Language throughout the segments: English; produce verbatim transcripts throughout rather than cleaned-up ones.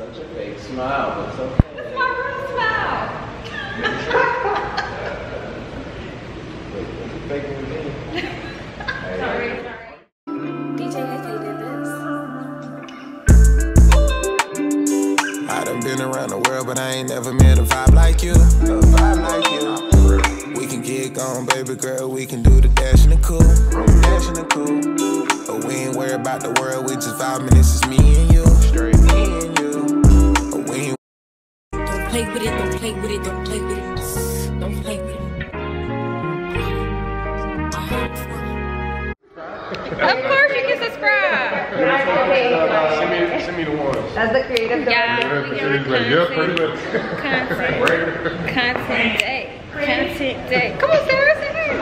Such a fake smile, but it's okay. That's my real smile. Fake with me. Sorry, sorry. D J, I think that this. I done been around the world, but I ain't never met a vibe like you. A vibe like you. We can get gone, baby girl. We can do the dash and the cool. Dash and the cool. But we ain't worried about the world. We just vibing. This is me and you. Straight me and you. But we ain't. Don't play with it. Don't play with it. Don't play with it. Don't play with it. Of course you can subscribe. Send me, send me the ones. That's the creative. Yeah. Content. Content day. Content day. Come on, Sarah. Sit down.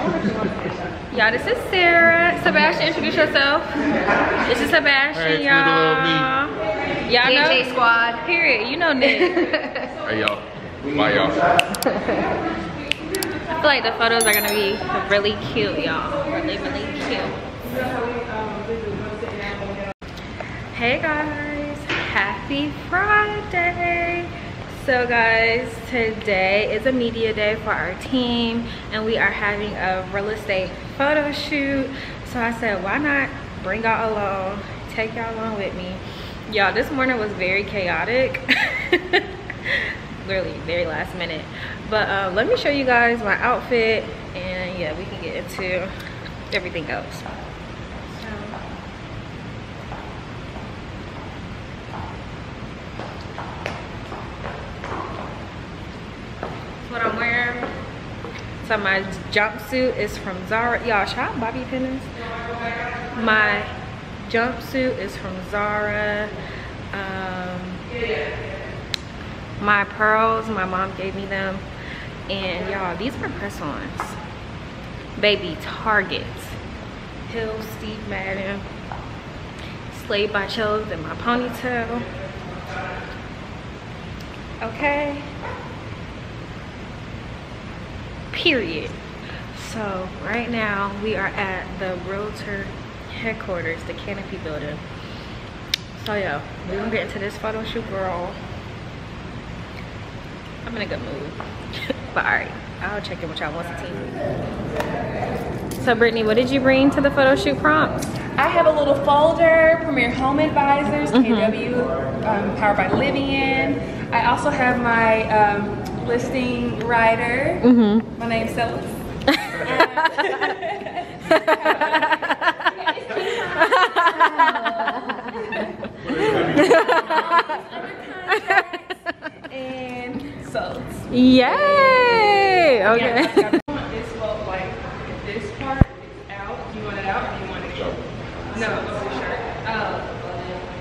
Y'all, this is Sarah. Sebastian, introduce yourself. This is Sebastian, y'all. Hey, y'all know D J Squad. Period. You know Nick. Hey, y'all. Bye, y'all. I feel like the photos are gonna be really cute, y'all. Really, really cute. Hey, guys. Happy Friday. So guys, today is a media day for our team and we are having a real estate photo shoot. So I said, why not bring y'all along, take y'all along with me. Y'all, this morning was very chaotic. Literally very last minute. But uh, let me show you guys my outfit and yeah, we can get into everything else. What I'm wearing. So my jumpsuit is from Zara. Y'all, shout out Bobby Penners. My jumpsuit is from Zara. Um, my pearls, my mom gave me them. And y'all, these were press-ons. Baby, Target. Hill, Steve Madden. Slayed by Chills in my ponytail. Okay. Period. So right now we are at the realtor headquarters, the Canopy building. So yeah, we're gonna get into this photo shoot, girl. I'm in a good mood. But all right, I'll check in with y'all once a team. So Brittany, what did you bring to the photo shoot prompt? I have a little folder, Premier Home Advisors, mm-hmm. K W, um, powered by Living In. I also have my um, listing writer. Mm-hmm. My name's Celis. And so. Yay! And, okay. Yeah, like, I want this look like if this part is out. Do you want it out or do you want it in? No, it's a shirt. Oh.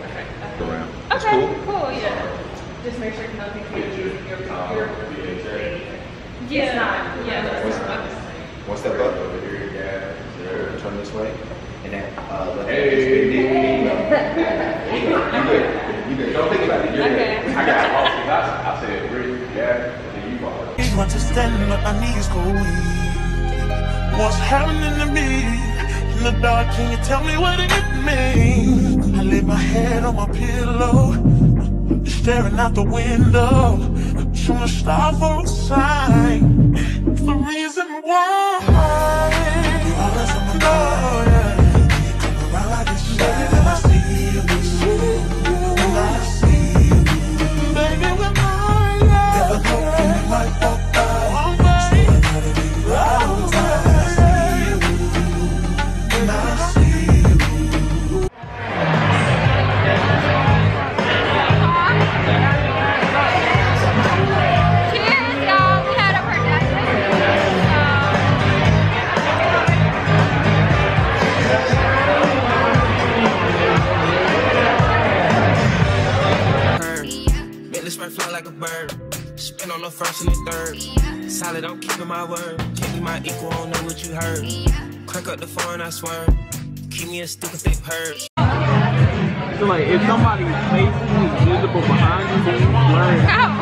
Okay. Go around. Okay, cool. cool, yeah. Just make sure nothing can you your computer. Yeah. It's not. Yeah. What's, what's that button over here? Yeah. Turn this way. And that. Uh, the hey. Hey. You good? You good? Don't think about it. You're okay. Good. I got lost. I, I said, really? Yeah. And then you follow. He's not just telling what I need is cool. What's happening to me? In the dark, can you tell me what it means? I lay my head on my pillow, staring out the window. From a star for a sign, the reason why you always on my door. Come around like it's you, and I see you, and I see you, baby. When I never go from the light walk by, still I gotta be right. I see you, and I see you. First and the third, yeah. Solid, I'm keeping my word. Can't be my equal, I don't know what you heard. Yeah. Crack up the phone, I swear. Keep me a stick if they purge. So, like, if somebody is basically visible behind you, then learn. How?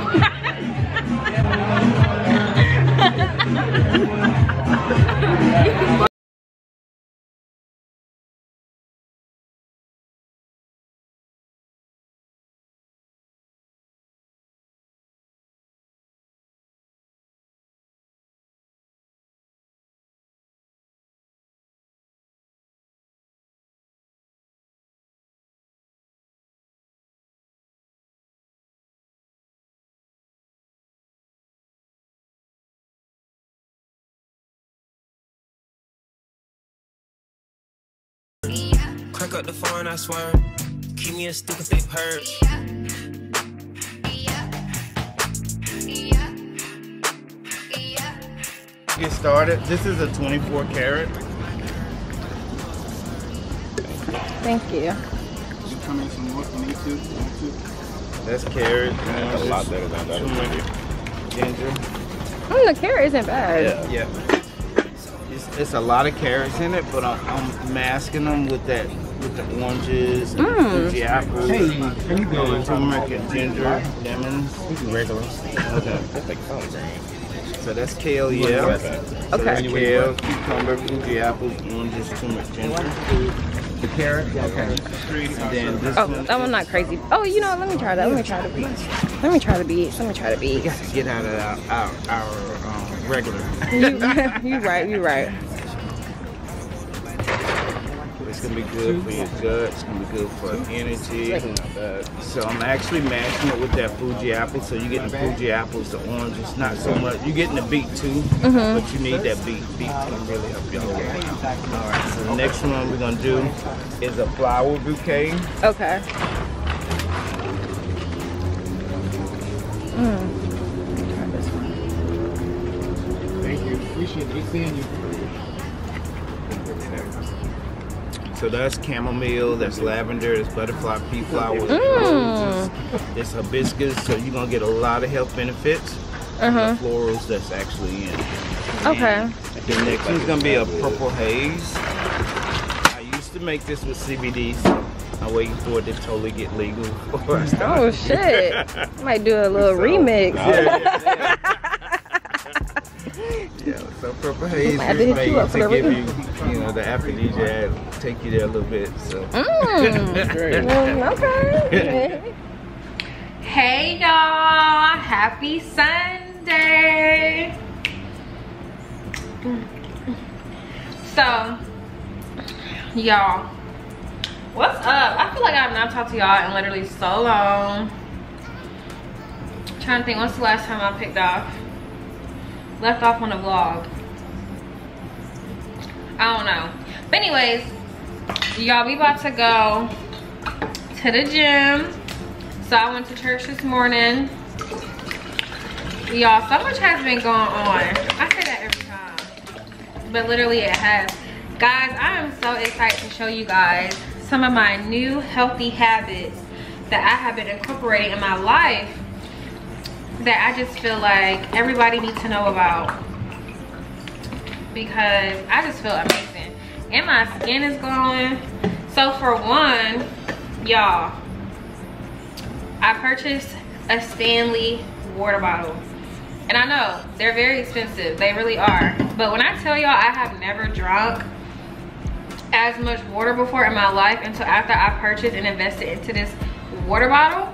Pick up the phone, I swear. Keep me a stick if they purge. Yeah. Get started. This is a twenty-four karat. Thank you. You come in some more for me too. That's carrot. That's a lot better than that. Ginger. Mm, the carrot isn't bad. Yeah, yeah. It's, it's a lot of carrots in it, but I'm, I'm masking them with that, with the oranges, and mm. the apples, hey, and you go turmeric and ginger, lemons. Regular. Okay. That's like collard greens. So that's kale, yeah. Okay. So that's kale, cucumber, Fuji apples, oranges, turmeric, ginger. The carrot, okay. Then this oh, one. I'm not crazy. Oh, you know, let me try that. Let me try the beets. Let me try the beets. Let me try the beets. You gotta get out of our, our, our um, regular. you, you right, you right. It's gonna be good for your gut. It's gonna be good for energy. So I'm actually mashing it with that Fuji apple. So you're getting the Fuji apples, the oranges, not so much. You're getting the beet too, mm-hmm. but you need that beet. Beet to really help you. All right. So the next one we're gonna do is a flower bouquet. Okay. Mm. Thank you. Appreciate it. Seeing you. So that's chamomile, that's lavender, that's butterfly pea flower, mm. it's, it's hibiscus, so you're going to get a lot of health benefits from uh-huh. the florals that's actually in. Okay. The next one's going to be a purple haze. I used to make this with C B D, so I'm waiting for it to totally get legal before I start. Oh, shit. Might do a little so, remix. Yeah, yeah. Yeah, so purple haze is made to give you, you know, the aphrodisiac, take you there a little bit, so. Mm, okay. Hey y'all, happy Sunday. So, y'all, what's up? I feel like I've not talked to y'all in literally so long. I'm trying to think, when's the last time I picked off? Left off on the vlog. I don't know. But anyways, y'all, we about to go to the gym. So I went to church this morning. Y'all, so much has been going on. I say that every time, but literally it has. Guys, I am so excited to show you guys some of my new healthy habits that I have been incorporating in my life that I just feel like everybody needs to know about, because I just feel amazing and my skin is glowing. So for one, y'all, I purchased a Stanley water bottle, and I know they're very expensive, they really are, but when I tell y'all I have never drunk as much water before in my life until after I purchased and invested into this water bottle.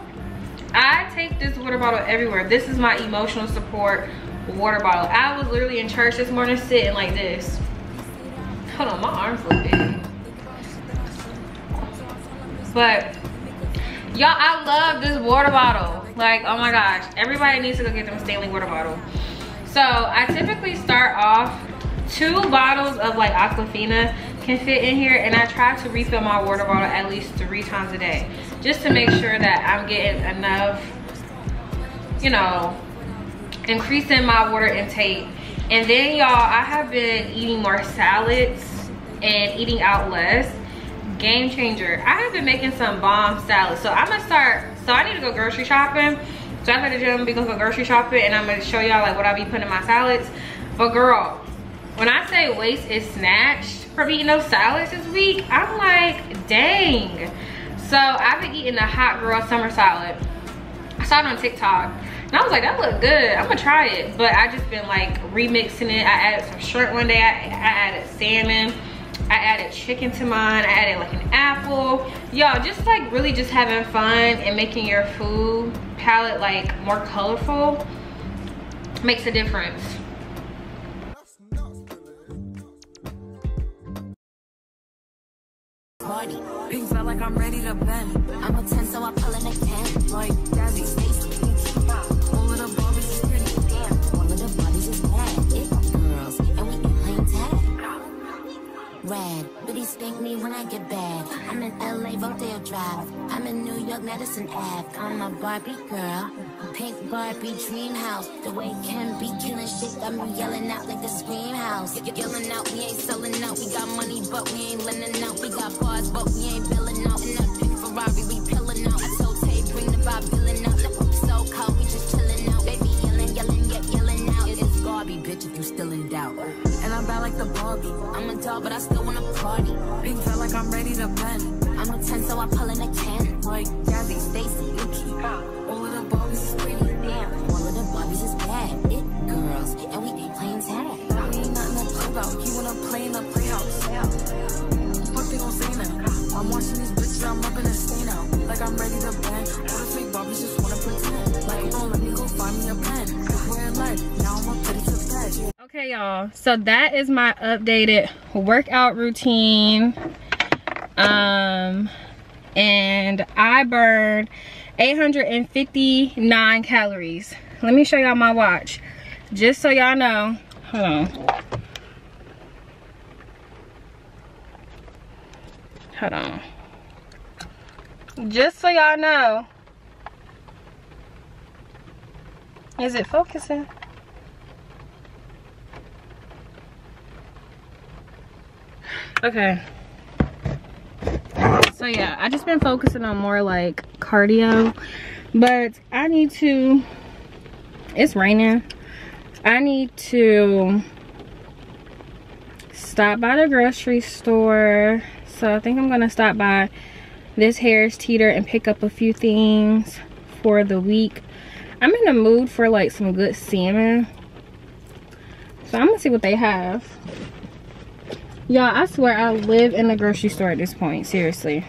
I take this water bottle everywhere. This is my emotional support water bottle. I was literally in church this morning sitting like this. Hold on, my arms look big. But y'all, I love this water bottle. Like, oh my gosh, everybody needs to go get them a Stanley water bottle. So I typically start off, two bottles of like Aquafina can fit in here, and I try to refill my water bottle at least three times a day, just to make sure that I'm getting enough, you know, increasing my water intake. And then y'all, I have been eating more salads and eating out less. Game changer. I have been making some bomb salads. So I'm gonna start, so I need to go grocery shopping. So I'm at the gym, we gonna go grocery shopping, and I'm gonna show y'all like what I be putting in my salads. But girl, when I say waste is snatched from eating those salads this week, I'm like, dang. So I've been eating a hot girl summer salad. I saw it on TikTok and I was like, that looked good, I'm gonna try it. But I just been like remixing it. I added some shrimp one day, I, I added salmon, I added chicken to mine, I added like an apple. Y'all, just like really just having fun and making your food palette like more colorful makes a difference. Rings out like I'm ready to bend. I'm a ten, so I pull in a ten. Like Jazzy, Stacey, Pinky Pop. One of the Barbies is pretty, damn. One of the bodies is bad. It girls, and we can play tag. Rad, but he spank me when I get bad. I'm in I'm a Barbie girl. Pink Barbie dream house. The way Ken be killing shit got me yelling out like the scream house. Yelling out, we ain't selling out. We got money, but we ain't lending out. We got bars, but we ain't billing out. In that pink Ferrari, we pillin' out. I told Tay, bring the vibe, billin' out. The poop's so cold, we just chillin' out. Baby yelling, yelling, yep, yelling out. It's Barbie, bitch, if you still in doubt. And I'm bad like the Barbie. I'm a doll, but I still wanna party. Pink felt like I'm ready to bend. I'm a ten, so I pull in a can. Like Gabby, Stacy, Yuki. All of the Barbies is pretty. Damn, all of the Barbies is bad. It girls, and we ain't playing tag. We ain't nothing to play about. You wanna play in the playhouse? Fuck, they gon' say now. I'm watching these bitches, I'm up in a stain out. Like I'm ready to bang. All the fake Barbies just wanna pretend. Like, don't let me go find me a pen. We're in life. Now I'm a pretty to bed. Okay, y'all. So that is my updated workout routine. Um, and I burned eight hundred fifty-nine calories. Let me show y'all my watch. Just so y'all know. Hold on. Hold on. Just so y'all know. Is it focusing? Okay. So yeah, I just been focusing on more like cardio, but I need to, it's raining, I need to stop by the grocery store. So I think I'm gonna stop by this Harris Teeter and pick up a few things for the week. I'm in the mood for like some good salmon, so I'm gonna see what they have. Y'all, I swear I live in the grocery store at this point. Seriously.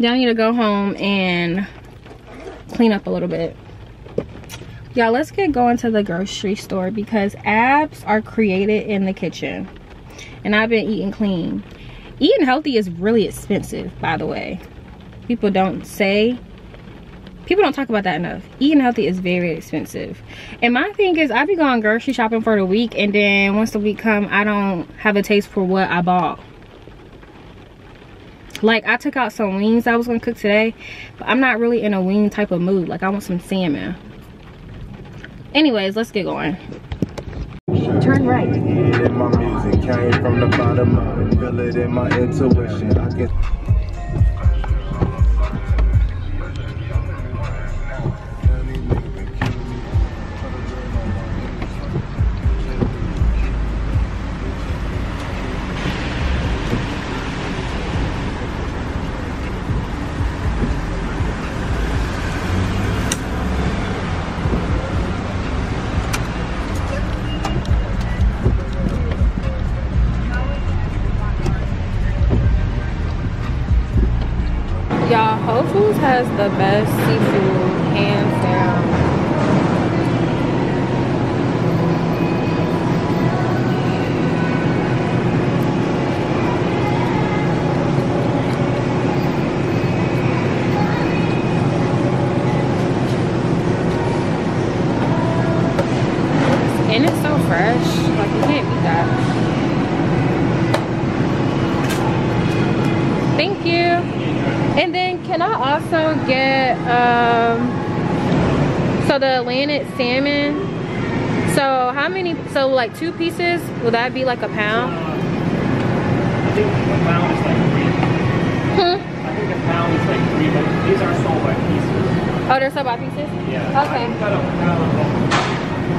Y'all need to go home and clean up a little bit. Y'all, let's get going to the grocery store because abs are created in the kitchen. And I've been eating clean. Eating healthy is really expensive, by the way. People don't say... People don't talk about that enough. Eating healthy is very expensive. And my thing is, I be going grocery shopping for the week, and then once the week come, I don't have a taste for what I bought. Like, I took out some wings I was gonna cook today, but I'm not really in a wing type of mood. Like, I want some salmon. Anyways, let's get going. Turn right. My music came from the bottom up. Feel it in my intuition. I get has the best seafood, hands down. And it's so fresh, like you can't beat that. Thank you. And then can I also get, um, so the Atlantic salmon, so how many, so like two pieces, will that be like a pound? I think a pound is like three. Hmm? I think a pound is like three, but these are sold by pieces. Oh, they're sold by pieces? Yeah. Okay. I got a pound.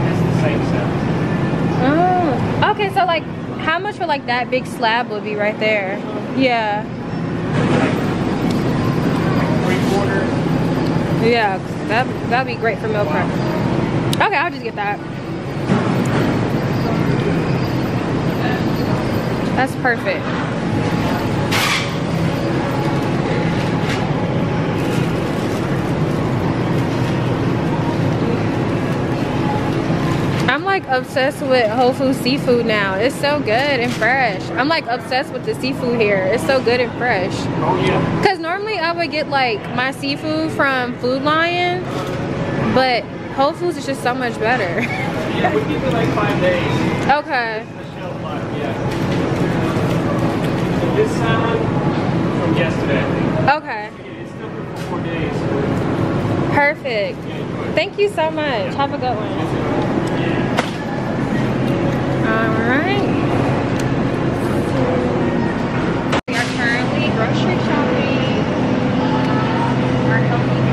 It's the same size. Oh. Okay, so like how much for like that big slab would be right there? Yeah. Yeah, that that'd be great for meal prep. Okay, I'll just get that. That's perfect. I'm like obsessed with Whole Foods seafood now. It's so good and fresh. I'm like obsessed with the seafood here. It's so good and fresh. Oh yeah. Cause normally I would get like my seafood from Food Lion, but Whole Foods is just so much better. Yeah, we give it like five days. Okay. The shelf life, yeah. So this salmon from yesterday, I think. perfect. Thank you so much. Have a good one. All right. We are currently grocery shopping. Our healthy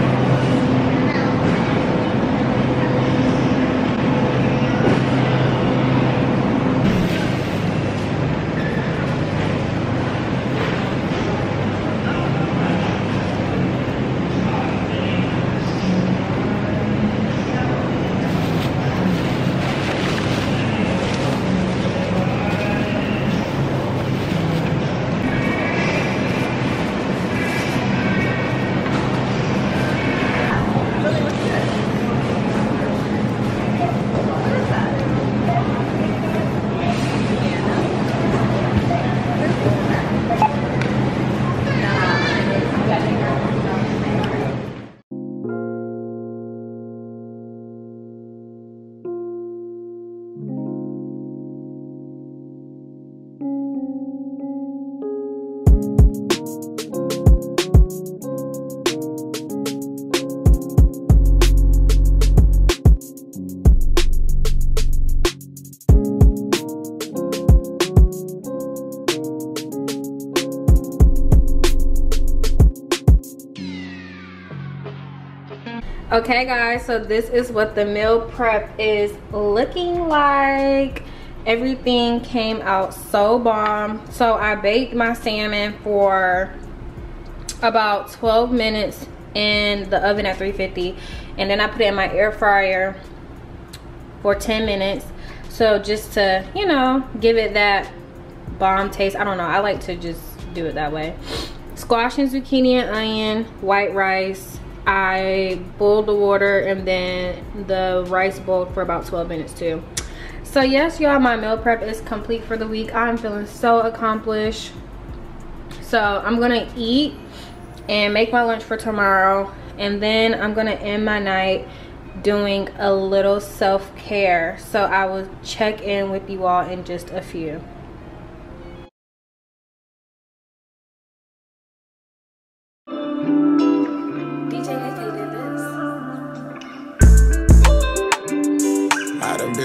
Okay guys, so this is what the meal prep is looking like. Everything came out so bomb. So I baked my salmon for about twelve minutes in the oven at three fifty, and then I put it in my air fryer for ten minutes. So just to, you know, give it that bomb taste. I don't know, I like to just do it that way. Squash and zucchini and onion, white rice. I boiled the water and then the rice boiled for about twelve minutes too. So yes y'all, my meal prep is complete for the week. I'm feeling so accomplished. So I'm gonna eat and make my lunch for tomorrow, and then I'm gonna end my night doing a little self-care. So I will check in with you all in just a few.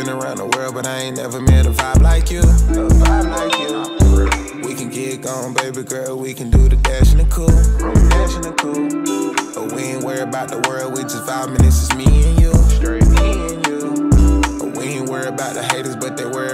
Around the world, but I ain't never met a vibe like you. A vibe like you. We can get gone, baby girl. We can do the dash and the cool. Dash and the cool. But we ain't worried about the world. We just vibing. This is me and you. Straight me and you. But we ain't worried about the haters, but they worry.